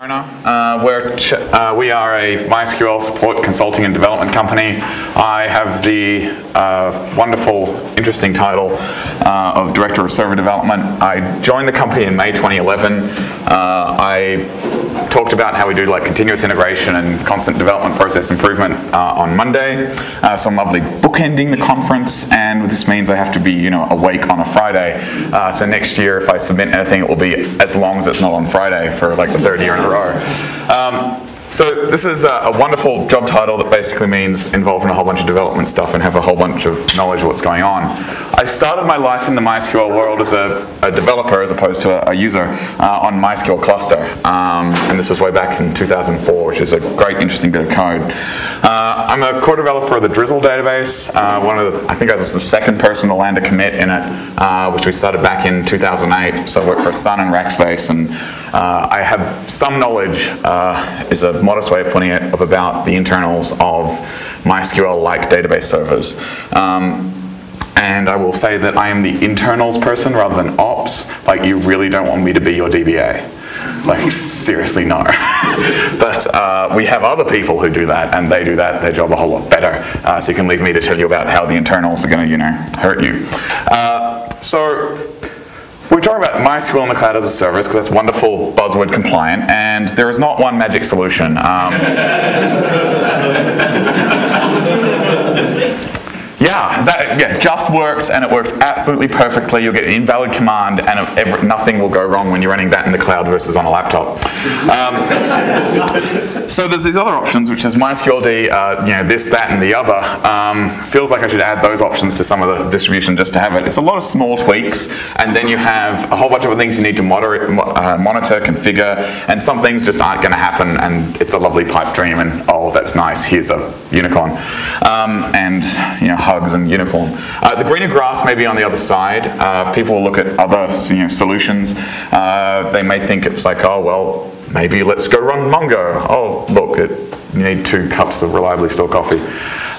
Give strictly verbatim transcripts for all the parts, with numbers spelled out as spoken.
Uh, we're uh, we are a MySQL support consulting and development company. I have the uh, wonderful, interesting title uh, of Director of Server Development. I joined the company in May twenty eleven. Uh, I talked about how we do like continuous integration and constant development process improvement uh, on Monday. Uh, so I'm lovely bookending the conference, and this means I have to be you know awake on a Friday. Uh, so next year, if I submit anything, it will be as long as it's not on Friday for like the third year in a row. Um, so this is a, a wonderful job title that basically means involved in a whole bunch of development stuff and have a whole bunch of knowledge of what's going on. I started my life in the MySQL world as a, a developer as opposed to a, a user uh, on MySQL cluster, um, and this was way back in two thousand four, which is a great interesting bit of code. Uh, I'm a core developer of the Drizzle database. Uh, one of the, I think I was the second person to land a commit in it, uh, which we started back in two thousand eight, so I worked for Sun and Rackspace, and Uh, I have some knowledge, uh, is a modest way of putting it, of about the internals of MySQL-like database servers. Um, and I will say that I am the internals person rather than ops. Like, you really don't want me to be your D B A. Like, seriously, no. But uh, we have other people who do that, and they do that, their job a whole lot better. Uh, so you can leave me to tell you about how the internals are going to, you know, hurt you. Uh, so. We're talking about MySQL in the cloud as a service because that's wonderful, buzzword compliant, and there is not one magic solution. Um, yeah, that yeah, just works, and it works absolutely perfectly. You'll get an invalid command, and every, nothing will go wrong when you're running that in the cloud versus on a laptop. Um, so there's these other options, which is MySQLd, uh, you know, this, that, and the other. Um, feels like I should add those options to some of the distribution just to have it. It's a lot of small tweaks, and then you have a whole bunch of things you need to moderate, uh, monitor, configure, and some things just aren't going to happen, and it's a lovely pipe dream, and oh, that's nice, here's a unicorn. Um, and, you know, hugs and unicorns. Uh, the greener grass may be on the other side. Uh, people will look at other you know, solutions. Uh, they may think it's like, oh, well, maybe let's go run Mongo. Oh, look, it, you need two cups of reliably still coffee.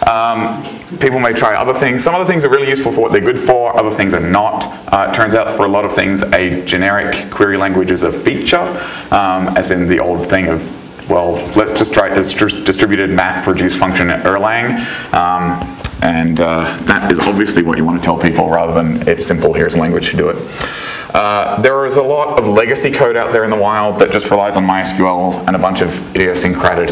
Um, people may try other things. Some other things are really useful for what they're good for. Other things are not. Uh, it turns out for a lot of things, a generic query language is a feature, um, as in the old thing of, well, let's just try this distributed map reduce function at Erlang. Um, And uh, that is obviously what you want to tell people rather than it's simple, here's language to do it. Uh, there is a lot of legacy code out there in the wild that just relies on MySQL and a bunch of idiosyncratic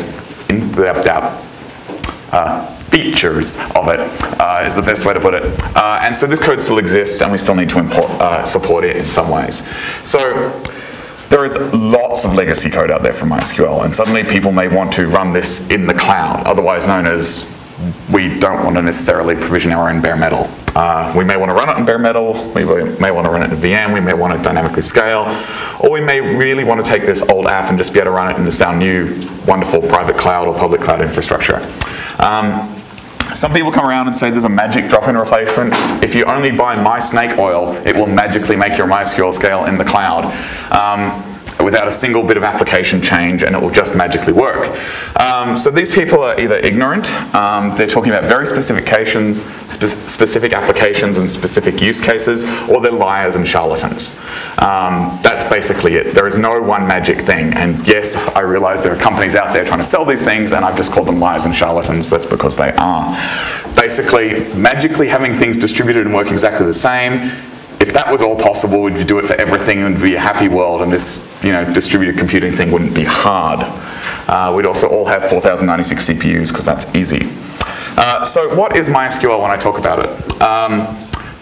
uh, features of it, uh, is the best way to put it. Uh, and so this code still exists, and we still need to import, uh, support it in some ways. So there is lots of legacy code out there from MySQL, and suddenly people may want to run this in the cloud, otherwise known as we don't want to necessarily provision our own bare metal. Uh, we may want to run it in bare metal, we may want to run it in V M, we may want to dynamically scale, or we may really want to take this old app and just be able to run it in this, our new wonderful private cloud or public cloud infrastructure. Um, Some people come around and say there's a magic drop-in replacement. If you only buy MySnake oil, it will magically make your MySQL scale in the cloud um, without a single bit of application change, and it will just magically work. Um, so these people are either ignorant, um, they're talking about very specifications, spe specific applications and specific use cases, or they're liars and charlatans. Um, that's basically it. There is no one magic thing, and yes, I realize there are companies out there trying to sell these things, and I've just called them liars and charlatans. That's because they are. Basically, magically having things distributed and work exactly the same, if that was all possible, would you do it for everything and be a happy world, and this you know, distributed computing thing wouldn't be hard. Uh, we'd also all have four thousand ninety-six C P Us because that's easy. Uh, so what is MySQL when I talk about it? Um,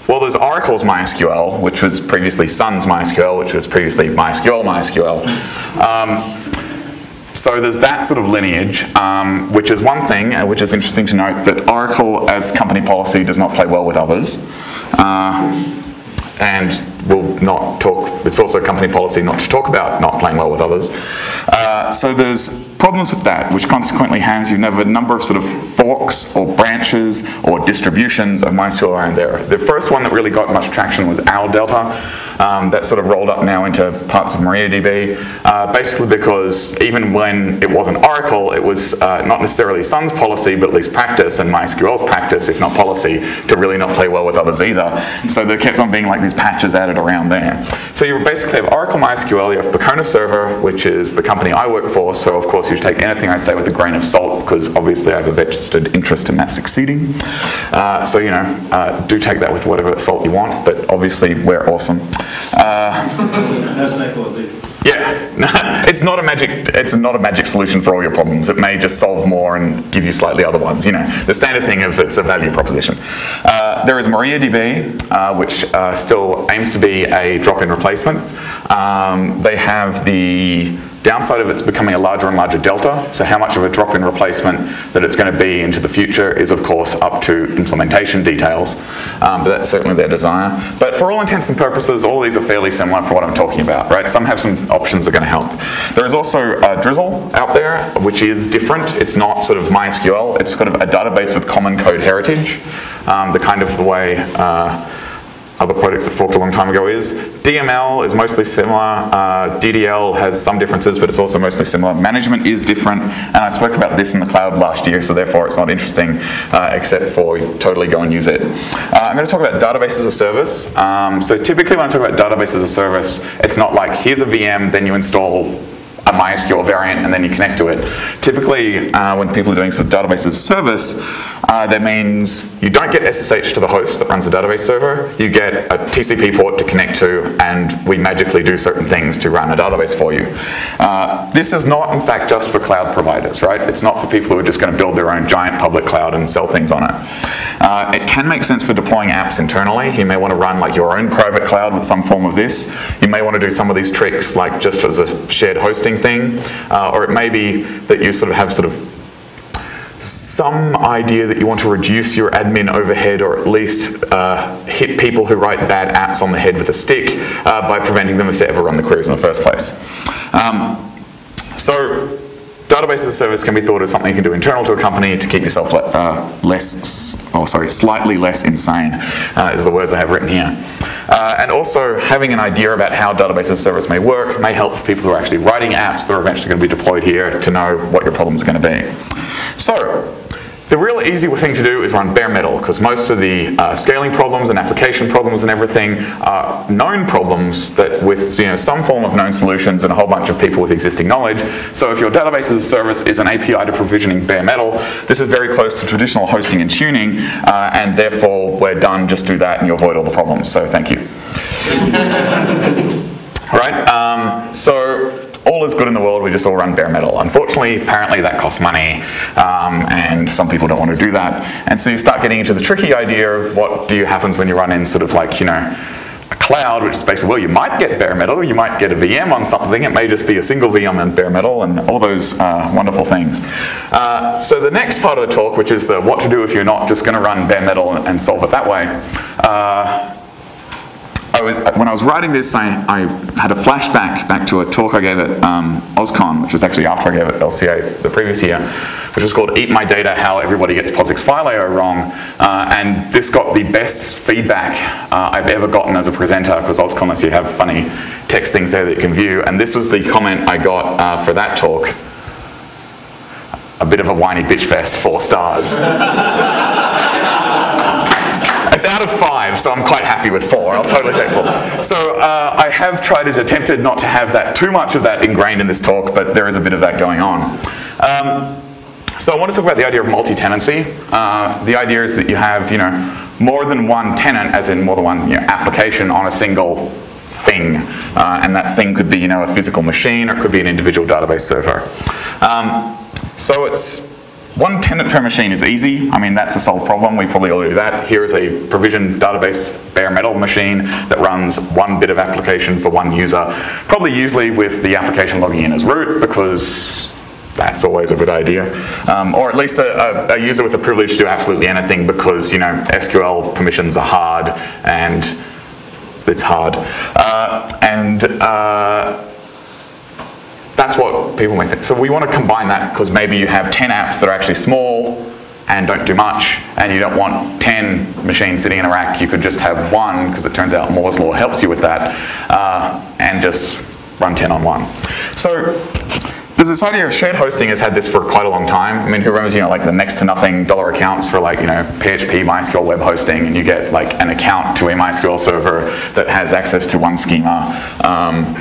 well, there's Oracle's MySQL, which was previously Sun's MySQL, which was previously MySQL MySQL. Um, So there's that sort of lineage, um, which is one thing, uh, which is interesting to note, that Oracle, as company policy, does not play well with others. Uh, and will not talk, it's also company policy not to talk about not playing well with others. Uh, so there's problems with that, which consequently has you have a number of sort of forks or branches or distributions of MySQL and error. The first one that really got much traction was OwlDelta. Um, that's sort of rolled up now into parts of MariaDB, uh, basically because even when it wasn't Oracle, it was uh, not necessarily Sun's policy, but at least practice, and MySQL's practice, if not policy, to really not play well with others either. So there kept on being like these patches added around there. So you basically have Oracle MySQL, you have Pocona Server, which is the company I work for, so of course you should take anything I say with a grain of salt, because obviously I have a vested interest in that succeeding. Uh, so, you know, uh, do take that with whatever salt you want, but obviously we're awesome. Uh, That's an equality. Yeah, it's not a magic. It's not a magic solution for all your problems. It may just solve more and give you slightly other ones. You know, the standard thing of it's a value proposition. Uh, there is MariaDB, uh, which uh, still aims to be a drop-in replacement. Um, they have the downside of it's becoming a larger and larger delta, so how much of a drop-in replacement that it's going to be into the future is of course up to implementation details, um, but that's certainly their desire. But for all intents and purposes, all these are fairly similar for what I'm talking about, right? Some have some options that are going to help. There is also uh, Drizzle out there, which is different. It's not sort of MySQL, it's kind of a database with common code heritage, um, the kind of the way uh, other projects that forked a long time ago is. D M L is mostly similar, uh, D D L has some differences, but it's also mostly similar. Management is different, and I spoke about this in the cloud last year, so therefore it's not interesting, uh, except for totally go and use it. Uh, I'm going to talk about database as a service. Um, so typically when I talk about database as a service, it's not like here's a V M, then you install a MySQL variant and then you connect to it. Typically, uh, when people are doing sort of database as a service, uh, that means you don't get S S H to the host that runs the database server, you get a T C P port to connect to, and we magically do certain things to run a database for you. Uh, this is not, in fact, just for cloud providers, right? It's not for people who are just going to build their own giant public cloud and sell things on it. Uh, it can make sense for deploying apps internally. You may want to run like your own private cloud with some form of this. You may want to do some of these tricks like just as a shared hosting thing, uh, or it may be that you sort of have sort of some idea that you want to reduce your admin overhead, or at least uh, hit people who write bad apps on the head with a stick uh, by preventing them if they ever run the queries in the first place. Um, so database as a service can be thought of something you can do internal to a company to keep yourself le uh, less, oh sorry, slightly less insane, uh, is the words I have written here. Uh, and also having an idea about how database as a service may work may help for people who are actually writing apps that are eventually going to be deployed here to know what your problem is going to be. So the real easy thing to do is run bare metal, because most of the uh, scaling problems and application problems and everything are known problems that with you know, some form of known solutions and a whole bunch of people with existing knowledge. So if your database as a service is an A P I to provisioning bare metal, this is very close to traditional hosting and tuning, uh, and therefore we're done, just do that and you avoid all the problems. So thank you. All right, um, so all is good in the world, we just all run bare metal. Unfortunately, apparently that costs money, um, and some people don't want to do that. And so you start getting into the tricky idea of what do you happens when you run in sort of like, you know, a cloud, which is basically, well, you might get bare metal, you might get a V M on something, it may just be a single V M and bare metal, and all those uh, wonderful things. Uh, so the next part of the talk, which is the what to do if you're not just gonna run bare metal and solve it that way, uh, I was, when I was writing this, I, I had a flashback back to a talk I gave at um, OzCon, which was actually after I gave at L C A the previous year, which was called Eat My Data, How Everybody Gets POSIX Philo Wrong, uh, and this got the best feedback uh, I've ever gotten as a presenter, because OzCon lets you have funny text things there that you can view, and this was the comment I got uh, for that talk. A bit of a whiny bitch fest, four stars. It's out of five, so I'm quite happy with four. I'll totally take four. So uh, I have tried it, attempted not to have that too much of that ingrained in this talk, but there is a bit of that going on. Um, so I want to talk about the idea of multi-tenancy. Uh, the idea is that you have, you know, more than one tenant, as in more than one you know, application on a single thing, uh, and that thing could be, you know, a physical machine, or it could be an individual database server. Um, so it's one tenant per machine is easy. I mean, that's a solved problem. We probably all do that. Here is a provisioned database bare metal machine that runs one bit of application for one user, probably usually with the application logging in as root, because that's always a good idea. Um, or at least a, a, a user with the privilege to do absolutely anything, because you know S Q L permissions are hard, and it's hard. Uh, and uh, That's what people may think. So we want to combine that, because maybe you have ten apps that are actually small and don't do much, and you don't want ten machines sitting in a rack. You could just have one, because it turns out Moore's Law helps you with that, uh, and just run ten on one. So this idea of shared hosting has had this for quite a long time. I mean, who remembers, you know, like the next to nothing dollar accounts for, like, you know, P H P, MySQL web hosting, and you get like an account to a MySQL server that has access to one schema. Um,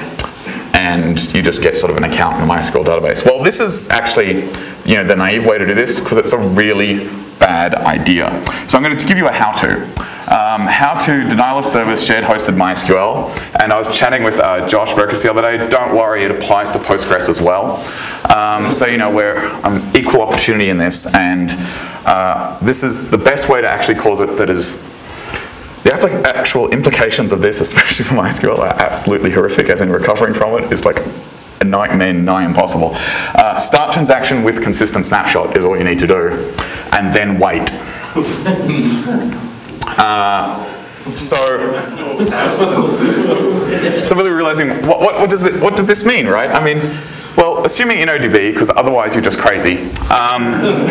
and you just get sort of an account in the MySQL database. Well, this is actually, you know, the naive way to do this, because it's a really bad idea. So I'm going to give you a how-to. Um, how to denial of service shared hosted MySQL. And I was chatting with uh, Josh Berkus the other day. Don't worry, it applies to Postgres as well. Um, so, you know, we're um, equal opportunity in this. And uh, this is the best way to actually cause it that is. The actual implications of this, especially for MySQL, are absolutely horrific, as in recovering from it is like a nightmare, nigh impossible. Uh, start transaction with consistent snapshot is all you need to do, and then wait. Uh, so, so really realizing, what, what, what, does this, what does this mean, right? I mean, well, assuming InnoDB, because otherwise you're just crazy. Um,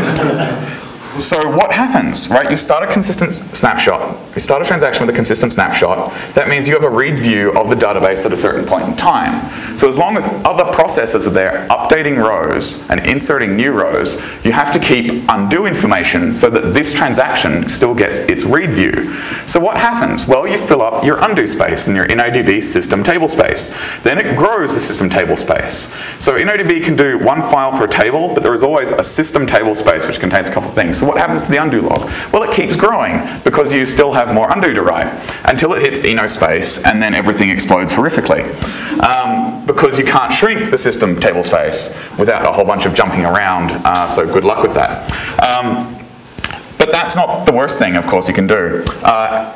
So what happens, right? You start a consistent snapshot. You start a transaction with a consistent snapshot. That means you have a read view of the database at a certain point in time. So as long as other processes are there updating rows and inserting new rows, you have to keep undo information so that this transaction still gets its read view. So what happens? Well, you fill up your undo space in your InnoDB system table space. Then it grows the system table space. So InnoDB can do one file per table, but there is always a system table space which contains a couple of things. So what happens to the undo log? Well, it keeps growing because you still have more undo to write until it hits Eno space, and then everything explodes horrifically. Um, because you can't shrink the system table space without a whole bunch of jumping around, uh, so good luck with that. Um, but that's not the worst thing, of course, you can do. Uh,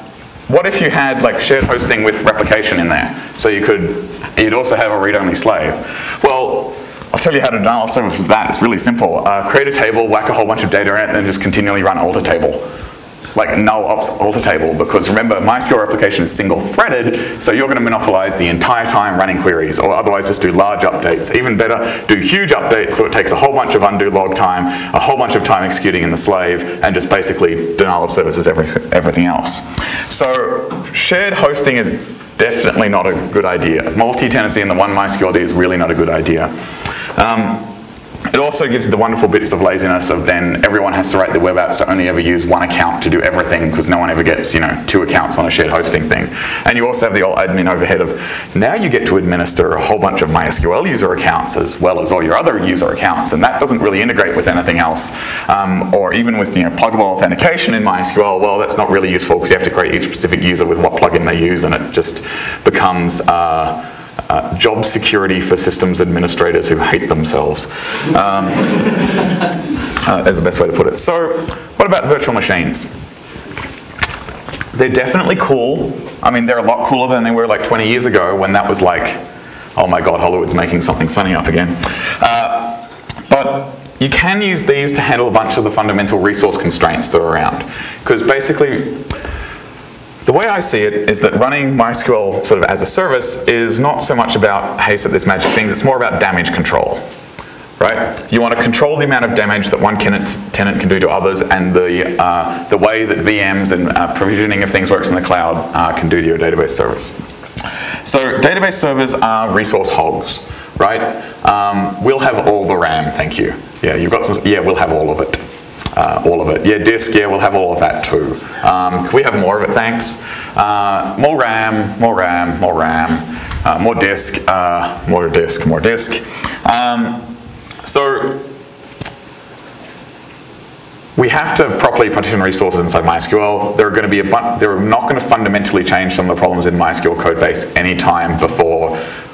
What if you had like shared hosting with replication in there? So you could, you'd also have a read-only slave. Well, I'll tell you how to denial service is that. It's really simple. Uh, create a table, whack a whole bunch of data in it, and then just continually run alter table. Like null ops alter table, because remember, MySQL replication is single-threaded, so you're going to monopolize the entire time running queries, or otherwise just do large updates. Even better, do huge updates, so it takes a whole bunch of undo log time, a whole bunch of time executing in the slave, and just basically denial of services every, everything else. So shared hosting is definitely not a good idea. Multi-tenancy in the one MySQL is really not a good idea. Um, It also gives the wonderful bits of laziness of then everyone has to write their web apps to only ever use one account to do everything, because no one ever gets, you know, two accounts on a shared hosting thing. And you also have the old admin overhead of now you get to administer a whole bunch of MySQL user accounts as well as all your other user accounts, and that doesn't really integrate with anything else. Um, or even with, you know, pluggable authentication in MySQL, well, that's not really useful because you have to create each specific user with what plugin they use, and it just becomes uh, Uh, job security for systems administrators who hate themselves. Um, uh, is the best way to put it. So, what about virtual machines? They're definitely cool. I mean, they're a lot cooler than they were like twenty years ago, when that was like, oh my god, Hollywood's making something funny up again. Uh, but you can use these to handle a bunch of the fundamental resource constraints that are around. Because basically, the way I see it is that running MySQL sort of as a service is not so much about, hey, set this magic things, it's more about damage control, right? You want to control the amount of damage that one tenant can do to others, and the, uh, the way that V Ms and uh, provisioning of things works in the cloud uh, can do to your database service. So database servers are resource hogs, right? Um, we'll have all the RAM, thank you. Yeah, you've got some, yeah, we'll have all of it. Uh, all of it. Yeah, disk, yeah, we'll have all of that too. Um, can we have more of it, thanks? Uh, more RAM, more RAM, more RAM, uh, more disk, uh, more disk, more disk. Um, so we have to properly partition resources inside MySQL. There are going to be a bunch, they're not going to fundamentally change some of the problems in MySQL codebase anytime before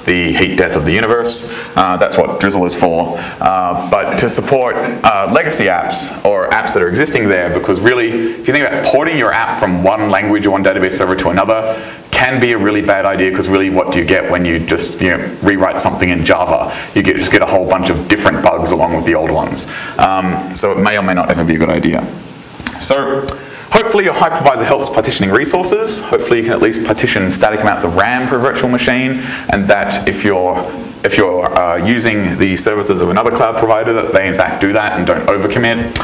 the heat death of the universe. Uh, that's what Drizzle is for. Uh, but to support uh, legacy apps, or apps that are existing there, because really, if you think about porting your app from one language or one database server to another, can be a really bad idea, because really what do you get when you just, you know, rewrite something in Java? You get, just get a whole bunch of different bugs along with the old ones. Um, so it may or may not ever be a good idea. So hopefully your hypervisor helps partitioning resources. Hopefully you can at least partition static amounts of RAM per virtual machine, and that if you're if you're uh, using the services of another cloud provider, that they in fact do that and don't overcommit.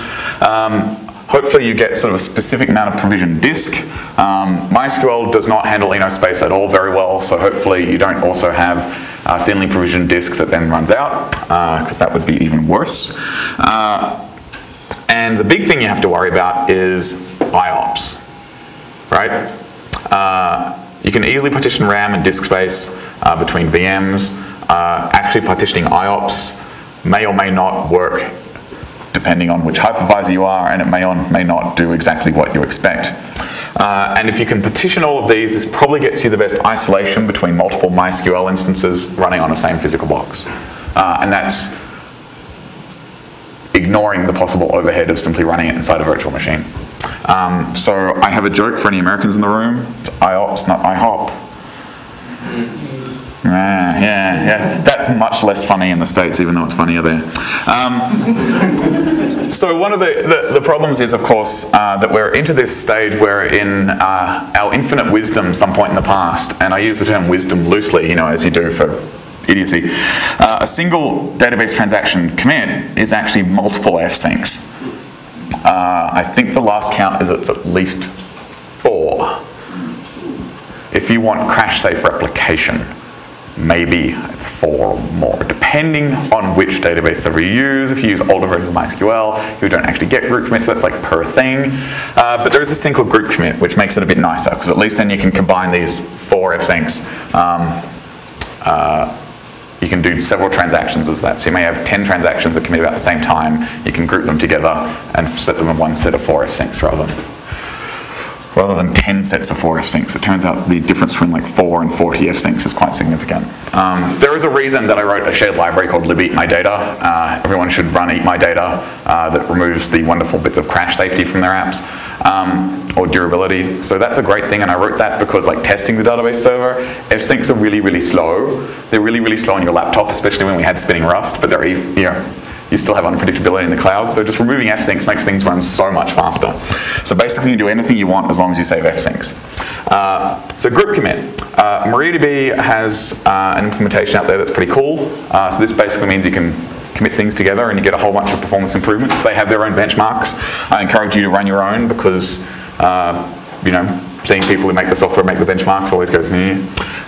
Um, Hopefully you get sort of a specific amount of provisioned disk. Um, MySQL does not handle EnoSpace at all very well, so hopefully you don't also have uh, thinly provisioned disk that then runs out, because uh, that would be even worse. Uh, and the big thing you have to worry about is I O P S, right? Uh, you can easily partition RAM and disk space uh, between V Ms. Uh, actually partitioning I O P S may or may not work depending on which hypervisor you are, and it may or may not do exactly what you expect. Uh, and if you can partition all of these, this probably gets you the best isolation between multiple MySQL instances running on the same physical box. Uh, and that's ignoring the possible overhead of simply running it inside a virtual machine. Um, so I have a joke for any Americans in the room. It's I O P S, not I hop. Ah, yeah, yeah, that's much less funny in the States, even though it's funnier there. Um, so one of the, the, the problems is, of course, uh, that we're into this stage where in uh, our infinite wisdom some point in the past, and I use the term wisdom loosely, you know, as you do for idiocy, uh, a single database transaction commit is actually multiple F syncs. Uh, I think the last count is it's at least four. If you want crash-safe replication, maybe it's four or more, depending on which database server you use. If you use older versions of MySQL, you don't actually get group commits, so that's like per thing. Uh, but there is this thing called group commit, which makes it a bit nicer, because at least then you can combine these four F syncs. Um, uh, you can do several transactions as that. So you may have ten transactions that commit about the same time. You can group them together and set them in one set of four F syncs rather than rather than ten sets of four F syncs. It turns out the difference between like four and forty F syncs is quite significant. Um, there is a reason that I wrote a shared library called libEatMyData. Uh, everyone should run eatMyData uh, that removes the wonderful bits of crash safety from their apps, um, or durability. So that's a great thing, and I wrote that because like testing the database server, F syncs are really, really slow. They're really, really slow on your laptop, especially when we had spinning Rust, but they're, even, you know, you still have unpredictability in the cloud, so just removing F syncs makes things run so much faster. So basically you do anything you want as long as you save F syncs. Uh, so group commit. Uh, MariaDB has uh, an implementation out there that's pretty cool. Uh, so this basically means you can commit things together and you get a whole bunch of performance improvements. They have their own benchmarks. I encourage you to run your own, because uh, you know, seeing people who make the software make the benchmarks always goes, eh.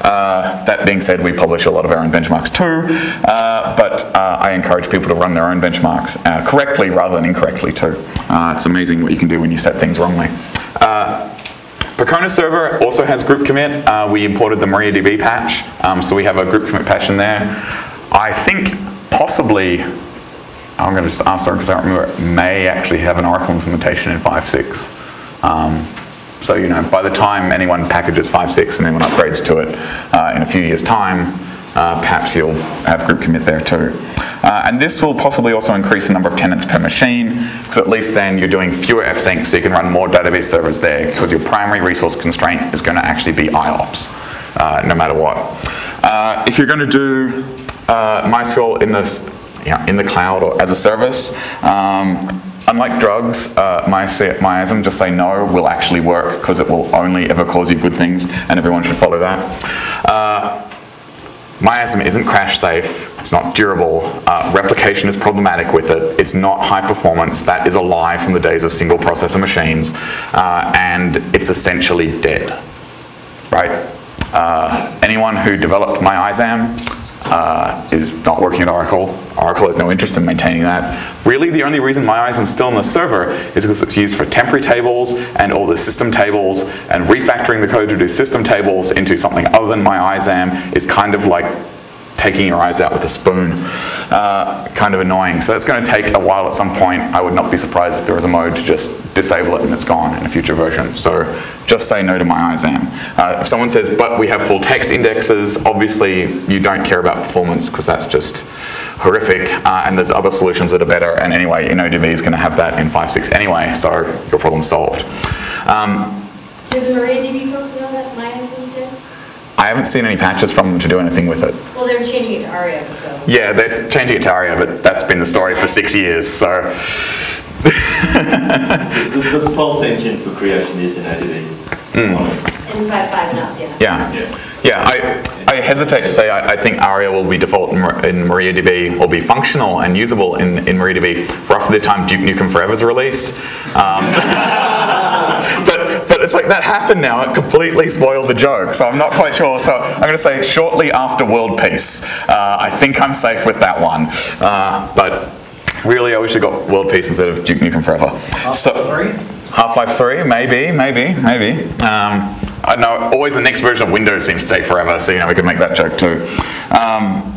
Uh, that being said, we publish a lot of our own benchmarks too, uh, but uh, I encourage people to run their own benchmarks uh, correctly rather than incorrectly too. Uh, it's amazing what you can do when you set things wrongly. Uh, Percona server also has group commit. Uh, we imported the MariaDB patch, um, so we have a group commit patch in there. I think possibly, I'm going to just ask her because I don't remember, it may actually have an Oracle implementation in five point six. Um, So, you know, by the time anyone packages five point six and anyone upgrades to it uh, in a few years' time, uh, perhaps you'll have group commit there too. Uh, and this will possibly also increase the number of tenants per machine, because at least then you're doing fewer F syncs, so you can run more database servers there, because your primary resource constraint is going to actually be I O P S, uh, no matter what. Uh, if you're going to do uh, MySQL in the, you know, in the cloud or as a service, um, unlike drugs, uh, myasm, just say no, will actually work, because it will only ever cause you good things, and everyone should follow that. Uh, myasm isn't crash safe, it's not durable, uh, replication is problematic with it, it's not high performance, that is a lie from the days of single processor machines, uh, and it's essentially dead, right? Uh, anyone who developed myasm Uh, is not working at Oracle. Oracle has no interest in maintaining that. Really, the only reason myasm is still on the server is because it's used for temporary tables and all the system tables, and refactoring the code to do system tables into something other than myasm is kind of like taking your eyes out with a spoon. Uh, kind of annoying. So it's going to take a while at some point. I would not be surprised if there was a mode to just disable it and it's gone in a future version. So just say no to myasm. Uh, if someone says, but we have full text indexes, obviously you don't care about performance, because that's just horrific, uh, and there's other solutions that are better, and anyway, EnoDB is going to have that in five point six anyway, so your problem's solved. Um, Do the MariaDB folks know that myasm is dead? I haven't seen any patches from them to do anything with it. Well, they're changing it to ARIA, so... Yeah, they're changing it to ARIA, but that's been the story for six years, so... the, the default engine for creation is in EnoDB. Mm. In five point five and up, yeah. Yeah. Yeah. Yeah, I, I hesitate to say I, I think ARIA will be default in, in MariaDB, will be functional and usable in, in MariaDB roughly the time Duke Nukem Forever is released. Um, but, but it's like that happened now. It completely spoiled the joke, so I'm not quite sure. So I'm going to say shortly after World Peace. Uh, I think I'm safe with that one. Uh, but really, I wish I got World Peace instead of Duke Nukem Forever. Half-Life so, three? Half-Life three, maybe, maybe, maybe. Um, I know, always the next version of Windows seems to take forever, so you know we could make that joke too. Um,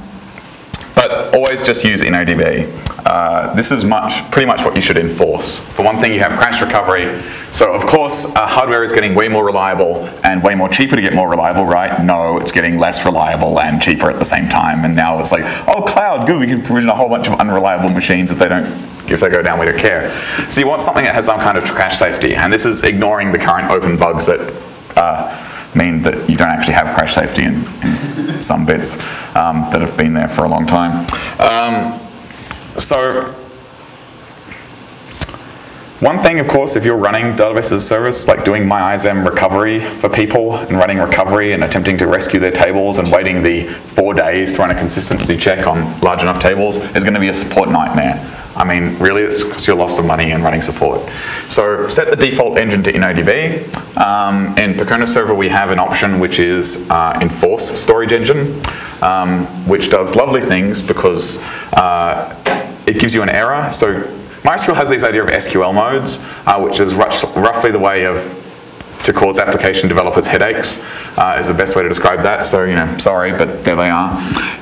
but always just use InnoDB. Uh, this is much, pretty much what you should enforce. For one thing, you have crash recovery. So of course, uh, hardware is getting way more reliable and way more cheaper to get more reliable, right? No, it's getting less reliable and cheaper at the same time. And now it's like, oh, cloud, good, we can provision a whole bunch of unreliable machines if they don't If they go down, we don't care. So you want something that has some kind of crash safety, and this is ignoring the current open bugs that uh, mean that you don't actually have crash safety in, in some bits um, that have been there for a long time. Um, so one thing, of course, if you're running database as a service, like doing MyISM recovery for people and running recovery and attempting to rescue their tables and waiting the four days to run a consistency check on large enough tables is going to be a support nightmare. I mean, really, it's because you're lost of money in running support. So set the default engine to InnoDB. Um, in Pocona Server, we have an option which is uh, enforce storage engine, um, which does lovely things because uh, it gives you an error. So MySQL has this idea of S Q L modes, uh, which is roughly the way of to cause application developers headaches, uh, is the best way to describe that. So, you know, sorry, but there they are.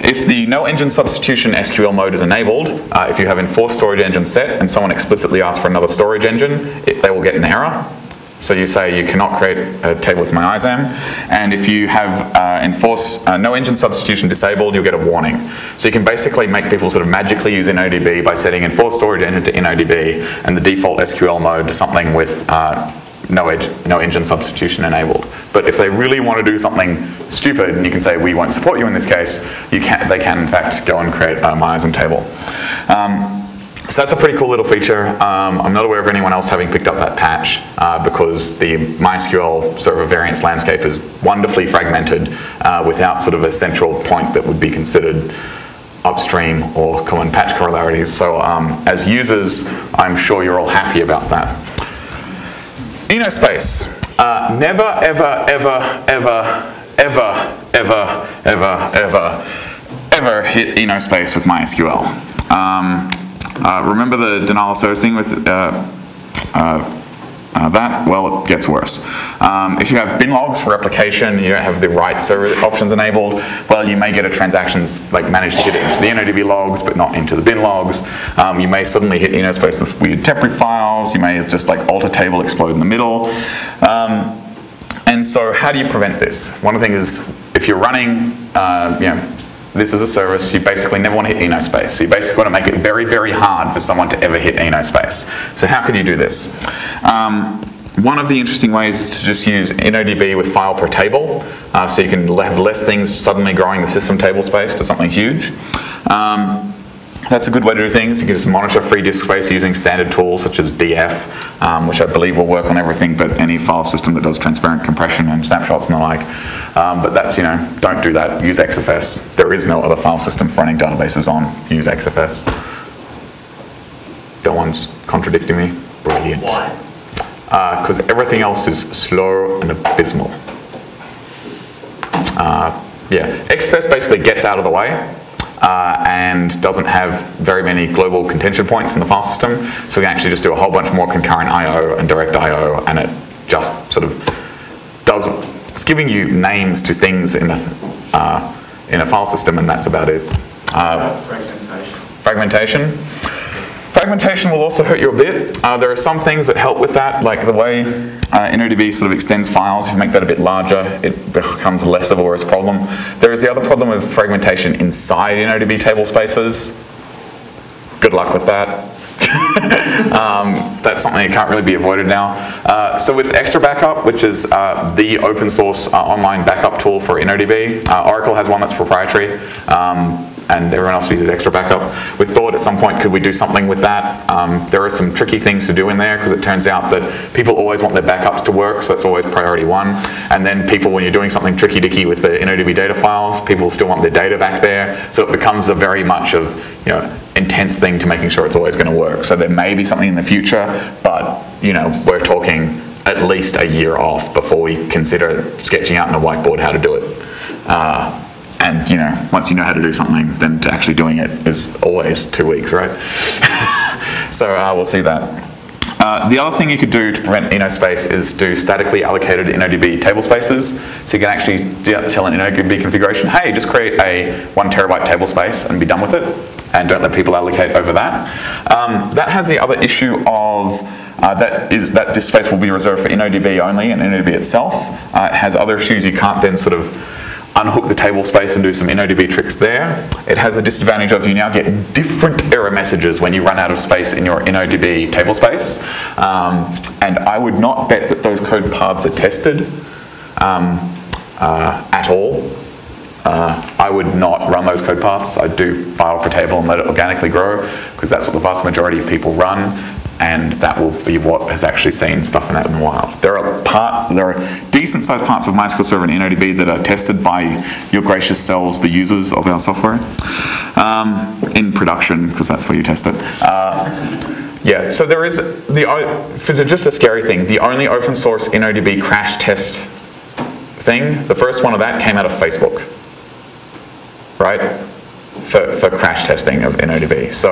If the no engine substitution S Q L mode is enabled, uh, if you have enforced storage engine set and someone explicitly asks for another storage engine, it, they will get an error. So you say you cannot create a table with MyISM. And if you have uh, enforced uh, no engine substitution disabled, you'll get a warning. So you can basically make people sort of magically use InnoDB by setting enforced storage engine to InnoDB and the default S Q L mode to something with uh, No, edge, no engine substitution enabled. But if they really want to do something stupid, and you can say, we won't support you in this case, you can, they can, in fact, go and create a MyISM table. Um, so that's a pretty cool little feature. Um, I'm not aware of anyone else having picked up that patch uh, because the MySQL Server variance landscape is wonderfully fragmented uh, without sort of a central point that would be considered upstream or common patch corollaries. So um, as users, I'm sure you're all happy about that. EnoSpace. Uh, never, ever, ever, ever, ever, ever, ever, ever, ever hit EnoSpace with MySQL. Um, uh, remember the denial of service thing with uh, uh, uh, that? Well, it gets worse. Um, if you have bin logs for replication, you don't have the write server options enabled, well, you may get a transactions, like manage to hit it into the InnoDB logs, but not into the bin logs. Um, you may suddenly hit EnoSpace with weird temporary files. You may just like alter table explode in the middle. Um, and so how do you prevent this? One of the things is if you're running, uh, you know, this is a service, you basically never want to hit EnoSpace. So you basically want to make it very, very hard for someone to ever hit EnoSpace. So how can you do this? Um, one of the interesting ways is to just use InnoDB with file per table. Uh, so you can have less things suddenly growing the system table space to something huge. Um, that's a good way to do things. You can just monitor free disk space using standard tools such as D F, um, which I believe will work on everything but any file system that does transparent compression and snapshots and the like. Um, but that's, you know, don't do that. Use X F S. There is no other file system for running databases on. Use X F S. No one's contradicting me. Brilliant. Why? Because uh, everything else is slow and abysmal. Uh, yeah, X F S basically gets out of the way. Uh, and doesn't have very many global contention points in the file system, so we can actually just do a whole bunch more concurrent I O and direct I O, and it just sort of does, it's giving you names to things in a, uh, in a file system, and that's about it. Uh, fragmentation. Fragmentation. Fragmentation will also hurt you a bit. Uh, there are some things that help with that, like the way uh, InnoDB sort of extends files. If you make that a bit larger, it becomes less of a worse problem. There is the other problem of fragmentation inside InnoDB table spaces. Good luck with that. um, that's something that can't really be avoided now. Uh, so with Extra Backup, which is uh, the open source uh, online backup tool for InnoDB, uh, Oracle has one that's proprietary. Um, and everyone else uses extra backup. We thought at some point, could we do something with that? Um, there are some tricky things to do in there, because it turns out that people always want their backups to work, so that's always priority one. And then people, when you're doing something tricky-dicky with the N O D B data files, people still want their data back there, so it becomes a very much of, you know, intense thing to making sure it's always going to work. So there may be something in the future, but, you know, we're talking at least a year off before we consider sketching out on a whiteboard how to do it. Uh, and, you know, once you know how to do something, then to actually doing it is always two weeks, right? So uh, we'll see that. Uh, the other thing you could do to prevent Enospace is do statically allocated N O D B table spaces. So you can actually tell an N O D B configuration, hey, just create a one terabyte table space and be done with it, and don't let people allocate over that. Um, that has the other issue of Uh, that is that disk space will be reserved for N O D B only and N O D B itself. Uh, it has other issues. You can't then sort of unhook the table space and do some N O D B tricks there. It has the disadvantage of you now get different error messages when you run out of space in your N O D B table space. Um, and I would not bet that those code paths are tested um, uh, at all. Uh, I would not run those code paths. I do file per table and let it organically grow, because that's what the vast majority of people run. And that will be what has actually seen stuff in that in the wild. There are part, there are decent-sized parts of MySQL Server and N O D B that are tested by your gracious selves, the users of our software, um, in production, because that's where you test it. Uh, yeah. So there is the for the, just a scary thing. The only open-source N O D B crash test thing, the first one of that came out of Facebook, right? For for crash testing of N O D B. So.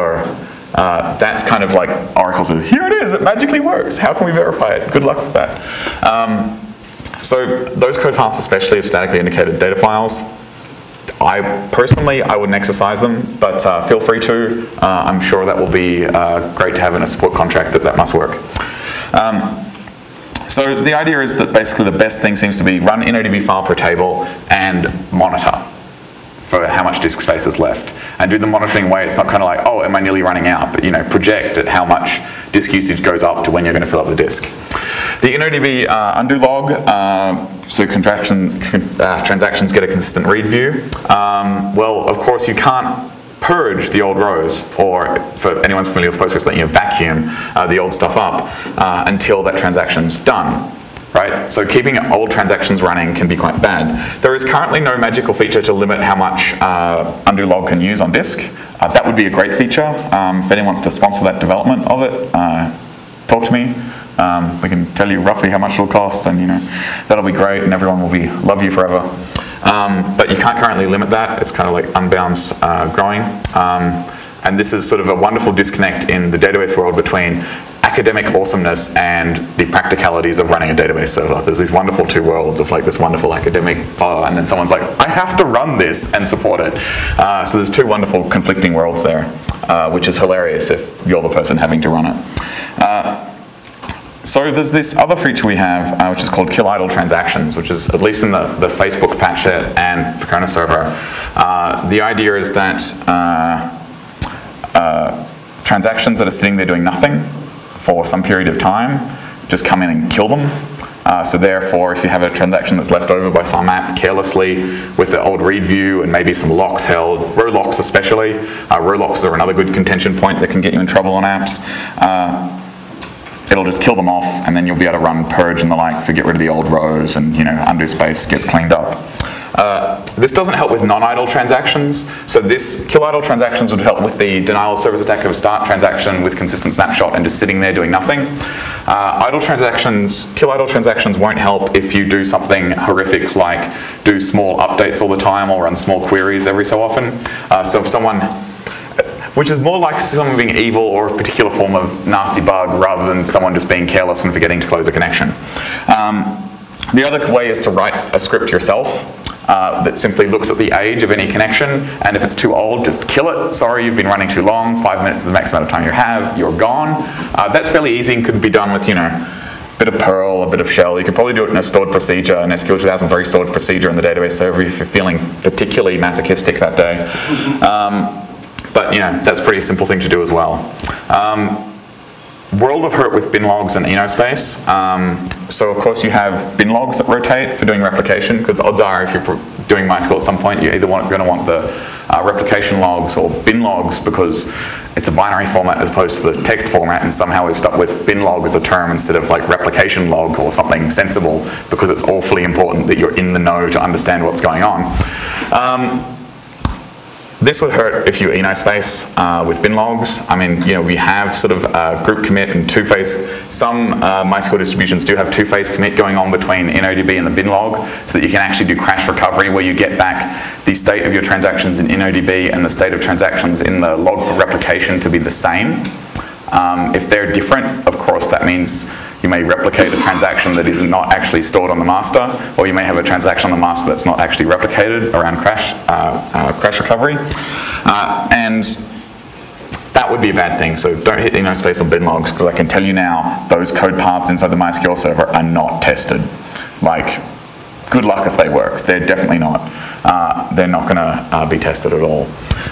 Uh, that's kind of like Oracle says, here it is, it magically works. How can we verify it? Good luck with that. Um, so those code paths especially of statically indicated data files, I personally, I wouldn't exercise them, but uh, feel free to. Uh, I'm sure that will be uh, great to have in a support contract that that must work. Um, so the idea is that basically the best thing seems to be run N O D B file per table and monitor for how much disk space is left. And do the monitoring way, it's not kind of like, oh, am I nearly running out? But, you know, project at how much disk usage goes up to when you're going to fill up the disk. The N O D B uh, undo log, uh, so contraction, uh, transactions get a consistent read view. Um, well, of course, you can't purge the old rows, or for anyone's familiar with Postgres, letting you vacuum uh, the old stuff up uh, until that transaction's done. Right? So keeping old transactions running can be quite bad. There is currently no magical feature to limit how much uh, undo log can use on disk. Uh, that would be a great feature. Um, if anyone wants to sponsor that development of it, uh, talk to me. Um, we can tell you roughly how much it'll cost, and you know that'll be great, and everyone will be love you forever. Um, but you can't currently limit that. It's kind of like unbounds uh, growing. Um, and this is sort of a wonderful disconnect in the database world between academic awesomeness and the practicalities of running a database server. There's these wonderful two worlds of like this wonderful academic bar, and then someone's like, I have to run this and support it. Uh, so there's two wonderful conflicting worlds there, uh, which is hilarious if you're the person having to run it. Uh, so there's this other feature we have, uh, which is called kill idle transactions, which is at least in the, the Facebook patch set and Pocona server. Uh, the idea is that uh, uh, transactions that are sitting there doing nothing for some period of time, just come in and kill them. Uh, so therefore, if you have a transaction that's left over by some app carelessly with the old read view and maybe some locks held, row locks especially, uh, row locks are another good contention point that can get you in trouble on apps. Uh, it'll just kill them off, and then you'll be able to run purge and the like to get rid of the old rows, and you know undo space gets cleaned up. Uh, this doesn't help with non-idle transactions. So this kill idle transactions would help with the denial of service attack of a start transaction with consistent snapshot and just sitting there doing nothing. Uh, idle transactions, kill idle transactions won't help if you do something horrific like do small updates all the time or run small queries every so often. Uh, so if someone, which is more like someone being evil or a particular form of nasty bug rather than someone just being careless and forgetting to close a connection. Um, the other way is to write a script yourself. Uh, that simply looks at the age of any connection, and if it's too old, just kill it. Sorry, you've been running too long. Five minutes is the max amount of time you have. You're gone. Uh, that's fairly easy and could be done with, you know, a bit of Perl, a bit of Shell. You could probably do it in a stored procedure, an S Q L two thousand three stored procedure in the database server if you're feeling particularly masochistic that day. Um, but, you know, that's a pretty simple thing to do as well. Um, World of hurt with bin logs and Enospace. Um, so of course you have bin logs that rotate for doing replication, because odds are if you're doing MySQL at some point, you're either going to want the uh, replication logs or bin logs because it's a binary format as opposed to the text format, and somehow we've stuck with bin log as a term instead of like replication log or something sensible, because it's awfully important that you're in the know to understand what's going on. Um, This would hurt if you enospace uh, with bin logs. I mean, you know, we have sort of uh, group commit and two-phase. Some uh, MySQL distributions do have two-phase commit going on between N O D B and the bin log, so that you can actually do crash recovery, where you get back the state of your transactions in N O D B and the state of transactions in the log for replication to be the same. Um, if they're different, of course, that means you may replicate a transaction that is not actually stored on the master, or you may have a transaction on the master that's not actually replicated around crash, uh, uh, crash recovery. Uh, and that would be a bad thing, so don't hit enospace or bin logs, because I can tell you now, those code paths inside the MySQL server are not tested. Like, good luck if they work. They're definitely not. Uh, they're not going to uh, be tested at all.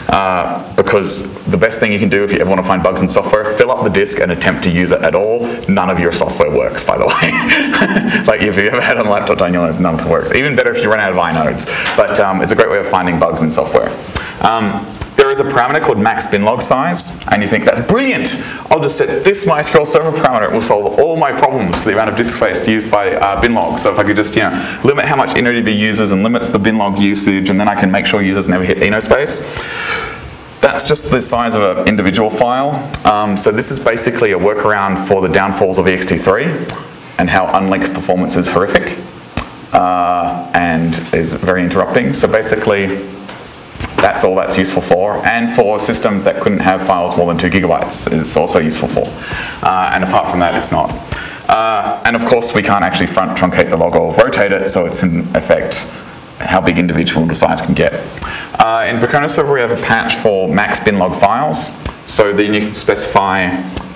Uh, because the best thing you can do if you ever want to find bugs in software, fill up the disk and attempt to use it at all. None of your software works, by the way. Like, if you've ever had on a laptop, you'll know none of it works. Even better if you run out of inodes. But um, it's a great way of finding bugs in software. Um, there is a parameter called max bin log size, and you think, that's brilliant. I'll just set this MySQL server parameter. It will solve all my problems for the amount of disk space used by uh, bin log. So if I could just, you know, limit how much N O D B uses and limits the bin log usage, and then I can make sure users never hit enospace. That's just the size of an individual file. Um, so this is basically a workaround for the downfalls of E X T three and how unlinked performance is horrific uh, and is very interrupting. So basically, that's all that's useful for, and for systems that couldn't have files more than two gigabytes is also useful for. Uh, and apart from that, it's not. Uh, and of course, we can't actually front truncate the log or rotate it, so it's in effect how big individual size can get. Uh, in Percona server, we have a patch for max bin log files. So then you can specify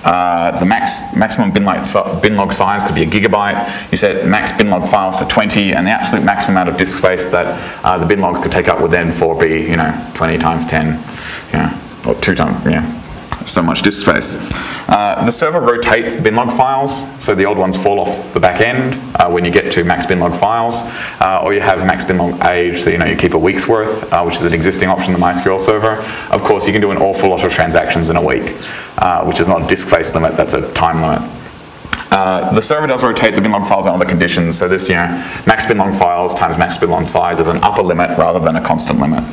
uh, the max maximum bin log, bin log size could be a gigabyte. You set max bin log files to twenty, and the absolute maximum amount of disk space that uh, the bin logs could take up would then for be, you know, twenty times ten, you know, or two times, yeah, so much disk space. Uh, the server rotates the bin log files, so the old ones fall off the back end uh, when you get to max bin log files, uh, or you have max bin log age, so you know you keep a week's worth, uh, which is an existing option in the MySQL server. Of course, you can do an awful lot of transactions in a week, uh, which is not a disk space limit, that's a time limit. Uh, the server does rotate the bin log files under other conditions, so this, you know, max bin log files times max bin log size is an upper limit rather than a constant limit.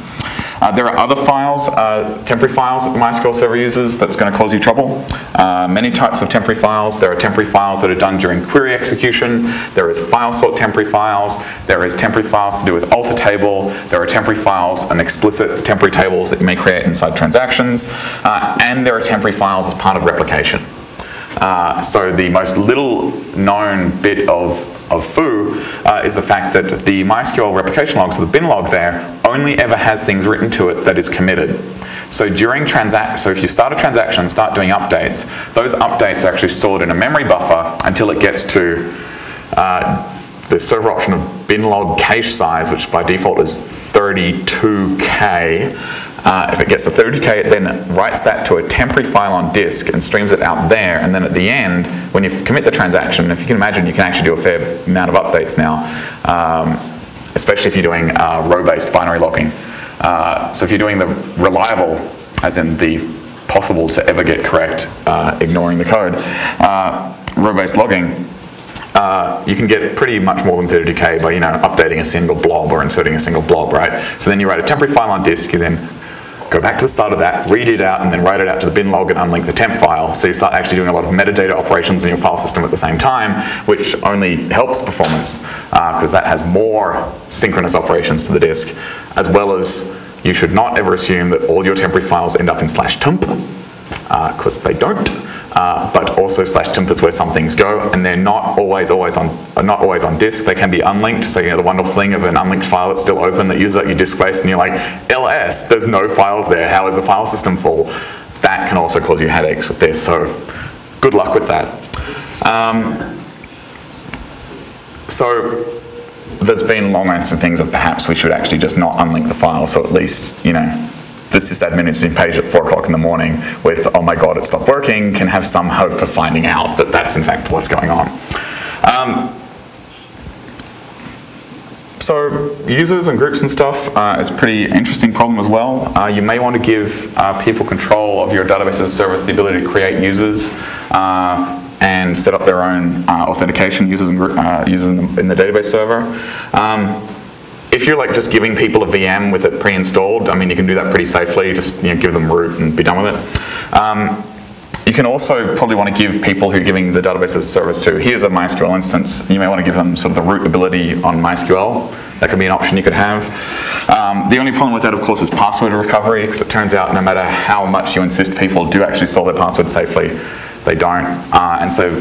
Uh, there are other files, uh, temporary files that the MySQL server uses that's going to cause you trouble. Uh, many types of temporary files. There are temporary files that are done during query execution. There is file sort temporary files. There is temporary files to do with alter table. There are temporary files and explicit temporary tables that you may create inside transactions. Uh, and there are temporary files as part of replication. Uh, so the most little known bit of of foo uh, is the fact that the MySQL replication log, so the bin log there, only ever has things written to it that is committed. So during transact, so if you start a transaction, start doing updates, those updates are actually stored in a memory buffer until it gets to uh, the server option of bin log cache size, which by default is thirty-two K. Uh, if it gets to thirty K, it then writes that to a temporary file on disk and streams it out there, and then at the end, when you commit the transaction, if you can imagine, you can actually do a fair amount of updates now, um, especially if you're doing uh, row-based binary logging. Uh, so if you're doing the reliable, as in the possible to ever get correct, uh, ignoring the code, uh, row-based logging, Uh, you can get pretty much more than thirty K by, you know, updating a single blob or inserting a single blob, right? So then you write a temporary file on disk, you then go back to the start of that, read it out, and then write it out to the bin log and unlink the temp file. So you start actually doing a lot of metadata operations in your file system at the same time, which only helps performance, because uh, that has more synchronous operations to the disk, as well as you should not ever assume that all your temporary files end up in slash temp, because uh, they don't. Uh, but also slash temp is where some things go, and they're not always always on not always on disk. They can be unlinked. So you know the wonderful thing of an unlinked file that's still open that uses up your disk space, and you're like, L S, there's no files there. How is the file system full? That can also cause you headaches with this. So good luck with that. Um, so there's been long answer things of perhaps we should actually just not unlink the file. So at least you know. The sysadmin is in page at four o'clock in the morning with, oh my god, it stopped working, can have some hope of finding out that that's in fact what's going on. Um, So users and groups and stuff uh, is a pretty interesting problem as well. Uh, you may want to give uh, people control of your database as a service, the ability to create users uh, and set up their own uh, authentication users, and, uh, users in, the, in the database server. Um, If you're like just giving people a V M with it pre-installed, I mean, you can do that pretty safely. Just you know, give them root and be done with it. Um, you can also probably want to give people who are giving the database as a service to, here's a MySQL instance. You may want to give them sort of the root ability on MySQL. That could be an option you could have. Um, the only problem with that, of course, is password recovery, because it turns out no matter how much you insist people do actually store their passwords safely, they don't. Uh, and so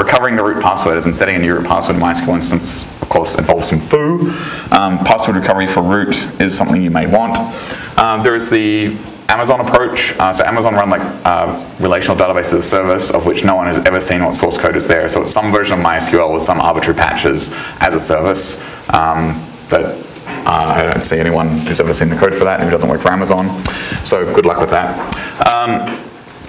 recovering the root password and setting a new root password in MySQL instance, of course, involves some foo. Um, password recovery for root is something you may want. Um, there is the Amazon approach. Uh, so Amazon run like uh, relational database as a service, of which no one has ever seen what source code is there. So it's some version of MySQL with some arbitrary patches as a service. Um, that uh, I don't see anyone who's ever seen the code for that, and it doesn't work for Amazon. So good luck with that. Um,